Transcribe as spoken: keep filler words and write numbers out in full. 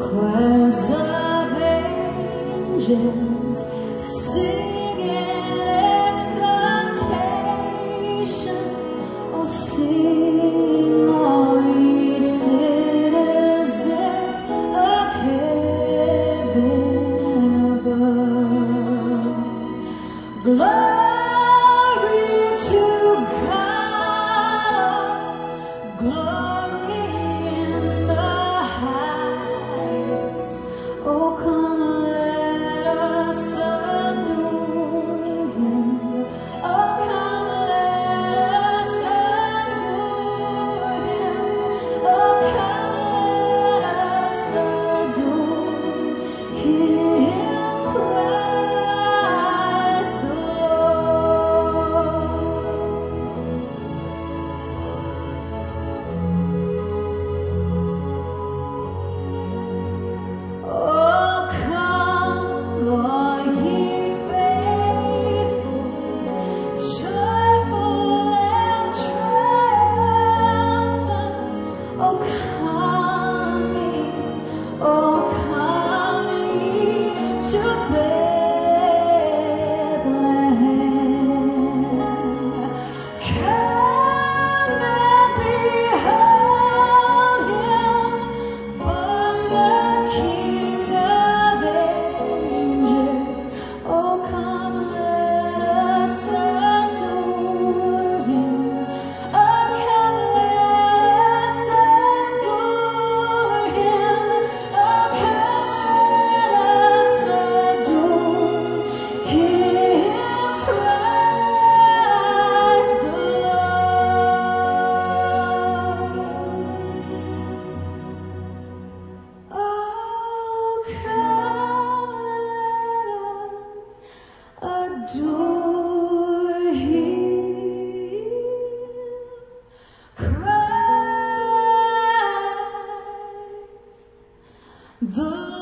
Choirs of angels sing exaltation, oh sing all ye citizens of heaven above. Glory to God, glory the